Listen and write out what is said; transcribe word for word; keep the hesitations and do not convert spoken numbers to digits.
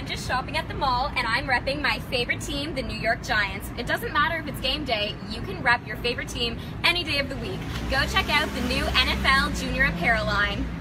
I'm just shopping at the mall and I'm repping my favorite team, the New York Giants. It doesn't matter if it's game day, you can rep your favorite team any day of the week. Go check out the new N F L Junior Apparel line.